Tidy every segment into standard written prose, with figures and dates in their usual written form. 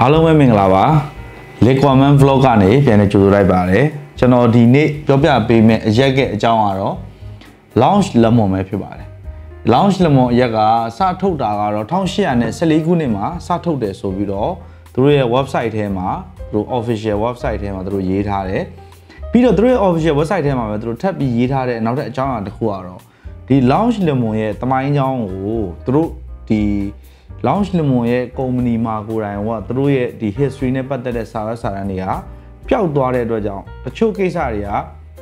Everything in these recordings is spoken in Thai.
อาลงไม่เมงลาบะเล็กกว่าแม่ฟลอกันนี่เป็นจุดไรบ้างเลยฉะนั้นดีนี่จบแบบปีเมื่อเจ้าเก๋เจ้าหารอ Loch Lomond ไม่พิบาร์เลย Loch Lomond ยังก็สาธุด่ากันรอทั้งเสียเนี่ยสลิกุนี่มาสาธุเดชสูบิโร่ตัวเรื่องเว็บไซต์เทมาตัว official เว็บไซต์เทมาตัวยีท่าเลยพี่เราตัว official เว็บไซต์เทมาตัวทับยีท่าเลยนั่นแหละเจ้าหารคู่หารอที่ Loch Lomond เนี่ยทำไมยังโอ้ตัวที่ Loch Lomond เนี่ยคอมมินิมากูไรว่าตัวเรื่องที่ history เนี่ยปัจจัยสารสารนี่ฮะเพียงตัวเดียวด้วยจังแต่ช่วงเกิดสารีอะ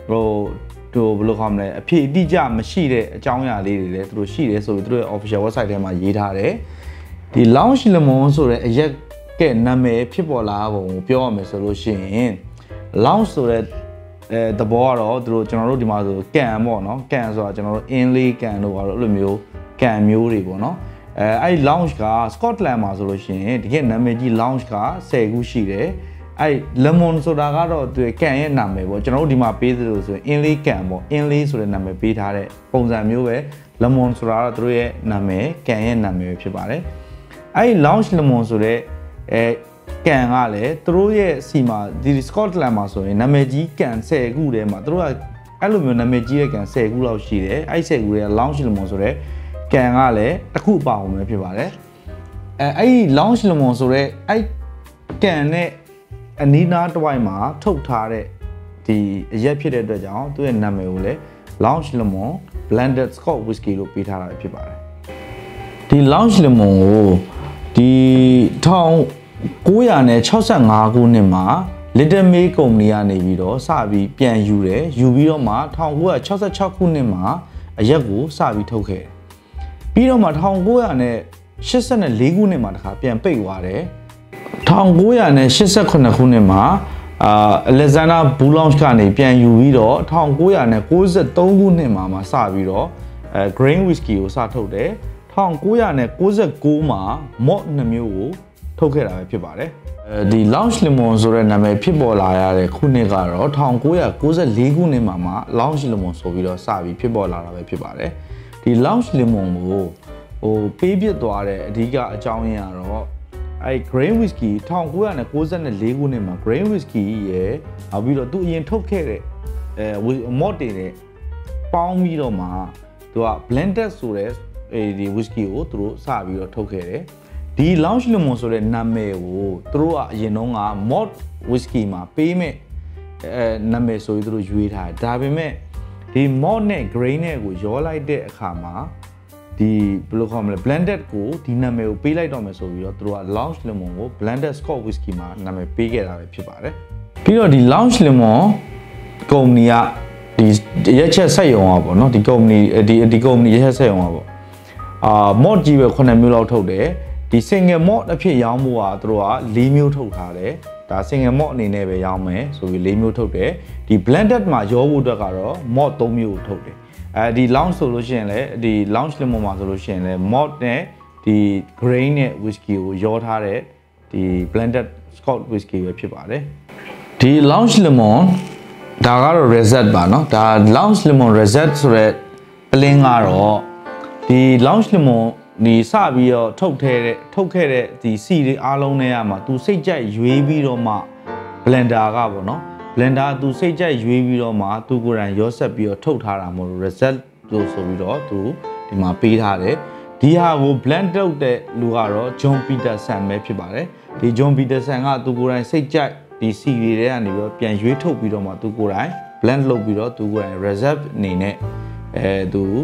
เราดูบล็อกของเราพี่ดีจ้าไม่ใช่เลยเจ้าอย่างนี้เลยตัวใช่เลยส่วนตัว official เว็บไซต์เทมายีท่าเลยที่ Loch Lomond ส่วนเรื่องแก่หน้าเมย์พี่บอกลาผมเพียงไม่สรุปสิ่ง Loch ส่วนเรื่องแต่บอกเราตัวจนเราดีมาตัวแก่หมดเนาะแก่ส่วนจนเราอินลีแก่หนูว่าเราเรื่องมิวแก่มิวรีบ่เนาะไอ้ Loch ก็สกอตแลนด์มาส่วนสิ่งที่แก่หน้าเมย์ที่ Loch ก็เซกุชิเลยไอ้ Lomond ส่วนเราก็ตัวแก่หน้าเมย์บ่จนเราดีมาปีตัวส่วนอินลีแก่บ่อินลีส่วนหน้าเมย์ปีท่าเลยปงใจมิวเว้ Lomond ส่วนเราตัวหน้าเมย์แก่หน้าเมย์ไปไปเลยไอ้ Loch Lomond ส่วนแก่งาเลยตัวเย่สีมาดิสกอตแลนด์มาส่วนน้ำเมจิแก่เซกูเลยมาตัวไอ้ลูกมีน้ำเมจิแก่เซกูเราชีเลยไอ้เซกูเลยล้างชิลมอนส่วนแก่งาเลยตะคู่เปล่าผมไม่พิบาร์เลยไอ้ล้างชิลมอนส่วนไอ้แก่เนี่ยอันนี้น่าตัวใหม่ทุกท่าเลยที่เย็บพิเรนด้วยจ้าตัวน้ำเมจิเลยล้างชิลมอนแบลนด์สกอตวิสกี้ลูกพิธาเลยพิบาร์เลยที่ล้างชิลมอนที่ท้องกูอยากเนี่ยชอบสั่งงากูเนี่ยมาเลดเดอร์เมย์กูเนี่ยเนี่ยวิโรสาบีเปลี่ยนอยู่เลยอยู่วิโรมาท้องกูอยากชอบสั่งชอบกูเนี่ยมาเยอะกูสาบีทุกข์วิโรมาท้องกูอยากเนี่ยชิสเนี่ยเลกูเนี่ยมาค่ะเปลี่ยนไปกว่าเลยท้องกูอยากเนี่ยชิสคนเนี่ยกูเนี่ยมาเลซานาบูลองส์กันเนี่ยเปลี่ยนอยู่วิโรท้องกูอยากเนี่ยกูจะต้องกูเนี่ยมามาสาบีโรกรีนวิสกี้กูสาทุกข์เลยท้องกูอยากเนี่ยกูจะกูมาหมดเนี่ยมีกูทุกข์อะไรพี่บาร์เลยดีล้างชิลมอนส่วนนั้นไม่พี่บอกลาอะไรคุณเนี่ยก็รอท้องกูอยากกูจะลีกูเนี่ยมามาล้างชิลมอนส่วนวิโรสาบีพี่บอกลาอะไรพี่บาร์เลยดีล้างชิลมอนกูโอ้เปียตัวอะไรดีก็เจ้าเนี่ยรอไอ้กรีนวิสกี้ท้องกูอยากเนี่ยกูจะเนี่ยลีกูเนี่ยมากรีนวิสกี้เย่เอาวิโรตัวเย็นทุกข์เลยมอดเลยป้องวิโรมาตัวเบลนเดอร์ส่วนไอ้ดีวิสกี้โอ้ตัวสาบีวิโรทุกข์เลยดีล้างชิลมอนส่วนน้ำเมย์กูตัวยันน้องอ่ะมอดวิสกี้มาปีเมย์น้ำเมย์ส่วนตัวจุยท่าได้ไปเมย์ดีมอดเนี่ยกรีนเนี่ยกูย้อนไล่เด็กขามาดีพวกเขาเนี่ยเบลนเดอร์กูดีน้ำเมย์ปีไล่ตัวเมย์ส่วนวิโรตัวล้างชิลมอนกูเบลนเดอร์สกอตวิสกี้มาน้ำเมย์ปีเกล้าไปพี่ป่าเลยพี่เราดีล้างชิลมอนกลุ่มนี้อ่ะดีเยอะแยะใส่ของอ่ะบ่เนาะดีกลุ่มนี้ดีกลุ่มนี้เยอะแยะใส่ของอ่ะบ่มอดจีเวคนนั้นมีเราเท่าเด้ดิเซงเงมอดอภิยามัวตัวลีมิวทุกท่าเลยแต่เซงเงมอดนี่เนี่ยไปยามไหมส่วนลีมิวทุกเลยดิแบลนเดอร์มาโยบุด้วยกันหรอมอดตัวมิวทุกเลยดิลองโซลูชันเลยดิลองชิลโมมาโซลูชันเลยมอดเนี่ยดิกรีนเนี่ยวิสกี้โยท่าเลยดิแบลนเดอร์สกอตวิสกี้เว็บพิบาร์เลยดิลองชิลโมดาการ์เรซัตบ้านเนาะแต่ลองชิลโมเรซัตส่วนเพลงอ่ะหรอดิลองชิลโมดีสาบีอ่ะทุกเทเรทุกเทเรที่ซีรีอาลงเนี่ยมาตัวเสียใจยูเอบีเรามาเบลนดากับบ่เนาะเบลนดาตัวเสียใจยูเอบีเรามาตัวกูรันยอสับบีอ่ะทุกท่าเราหมดรีเซลตัวสวีเราตัวที่มาปีท่าเลยดีฮะกูเบลนดาตัวเดลูกอ่ะเราจอห์นปีเตอร์สันไม่ผิดบ่เลยที่จอห์นปีเตอร์สันก็ตัวกูรันเสียใจที่ซีรีเนี่ยนี่ก็เปลี่ยนยูทุกบีเรามาตัวกูรันเบลนด์ลงบีเราตัวกูรันรีเซลนี่เนี่ยตัว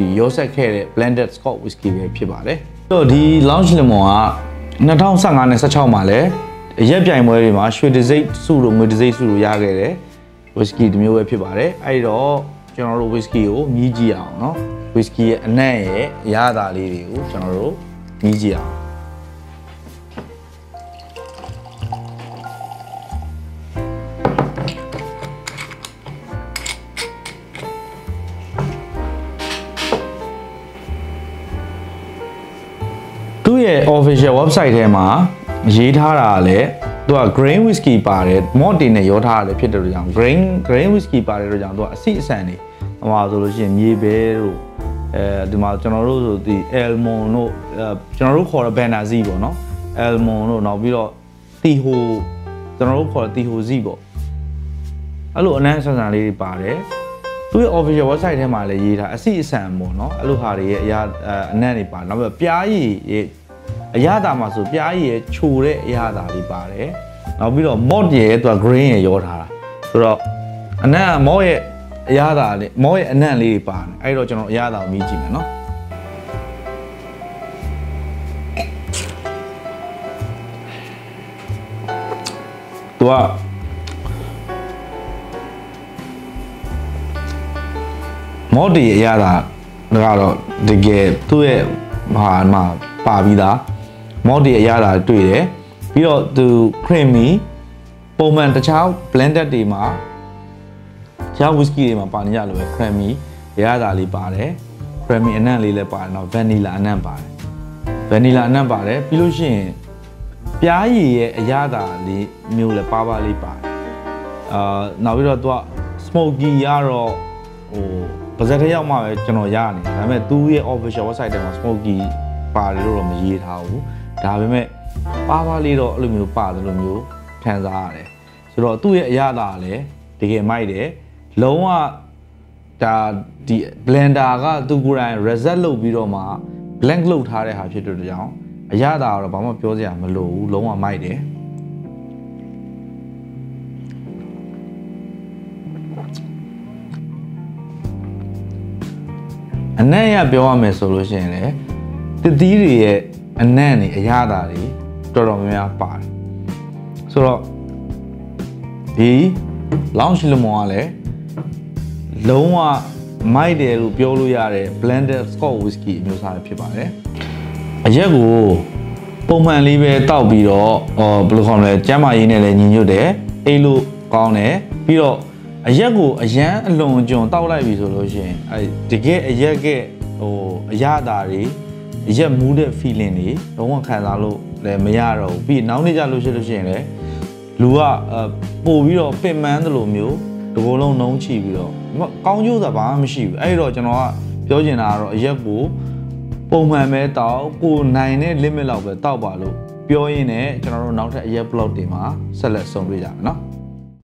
ที่ยอสักแค่ blended scotch whisky ไปพี่บาร์เลยตัวที่ Loch Lomond อ่ะน่าท้องสั่งงานเนี่ยสักเช้ามาเลยเย็บใหญ่เมื่อไหร่มาช่วยดีไซน์สูตรมือดีไซน์สูตรยากเลย whisky ที่มีไว้พี่บาร์เลยไอ้เราฉันเอา whisky โอ้มีจีอ่ะเนาะ whisky อันไหนยาดาลีดิโอ้ฉันเอามีจีอ่ะตัวเอ official website เนี่ยมายีท่าอะไรตัว green whisky ป่าเลยมอดีเนี่ยยอดท่าเลยพี่ตัวอย่าง green whisky ป่าเลยตัวอย่างตัวสีสันนี่มาตัวเราเช่นมีเบรูที่มาจนเรารู้ตัวที่ almond จนเรารู้ขอแบนาซีบ่เนาะ Elmo nó bị lo tihu, cho nó lúc khỏi tihu gì bộ. Ở lúc này sao rằng đi bà đấy, tôi official website thì mà là gì là xí sản mồ nó, lúc hà thì ya này đi bà nó về bia gì, ya ta mà số bia gì chua đấy, ya ta đi bà đấy, nó bị lo mod gì tụi green gì vô thà, tụi nó anh này mỗi ya ta đi mỗi anh này đi bà, ai đó cho nó ya ta mi gì mà nó. ตัวหมอดียาดาแล้วก็ตะเกะตู้เนี่ยมามาปาပြီးตาหมอดียาดาတွေ့တယ်ပြီးတော့သူ creamy ပုံမှန်တခြား blended တွေမှာချာ whisky တွေမှာပါနေရလို့ပဲ creamy ยาดาလေးပါတယ် creamy အနံ့လေးလည်းပါတယ်တော့ vanilla အနံ့ပါတယ် vanilla အနံ့ပါတယ်ပြီးလို့ရှိရင်ปลาหยีอายาดาลีมิวเลยป้าบ้าลีป่านาวิโรตัวสโมกี้ยาโรโอ้ประเทศที่ยากมากเลยจันโอยานี่แต่แม่ตู้เย่ออฟฟิเชียลว่าใส่แต่มาสโมกี้ป่าลีโรไม่ยีเท้าดาเป็นแม่ป้าบ้าลีโรลืมมิวป่าแต่ลืมมิวแทนซาเลยสุดยอดตู้เย่อายาดาเลยตีเกมไม่เด้แล้วว่าจะดีเบลนดาก็ตู้กูได้เรซัลลูบิโรมาแบล็กลูท่าได้หาเชื่อตัวเจ้าอายาดาวเราบอกว่าเปรี้ยวจะมาลูลงมาไม่เด้อันนั้นอยากเปรี้ยวว่าไม่โซลูชันเลยแต่ดีดีเออันนั้นนี่อายาดาวนี่ตัวเราไม่อยากไปสุดแล้วดีลองชิลมัวเลยลงมาไม่เด้รู้เปรี้ยวรู้ยาเลยแบลนด์สกอตวิสกี้มีสารพิษไปเยอะกูปมมันรีเวต้าบีโร่บลูคอมเลยแจมาอีเนี่ยเลยยินอยู่เด้ไอ้ลูกกองเนี่ยบีโร่เยอะกูยังลงจงเต้าไล่บีโซลูชันไอ้เด็กเยอะแก่โอ้ยาดารีเยอะมูเดฟีลิ่งนี่เราว่าใครจะรู้เลยไม่ยากเราบีน้องนี่จะรู้เชื่อลูชันเลยรู้ว่าปูบีโร่เป็นแมนตลอดมิวตัวลงน้องชีบีโร่กองยูแต่บ้านไม่ชีไอ้เราจะน้อเยอะจริงนะเราเยอะกูปมมันไม่ต่อกูในเนี่ยลิมิตเราไปต่อบ่าลูกเปลี่ยนเนี่ยจะเราน้องจะเย็บเราตีมาสลัดส่งไปอย่างเนาะ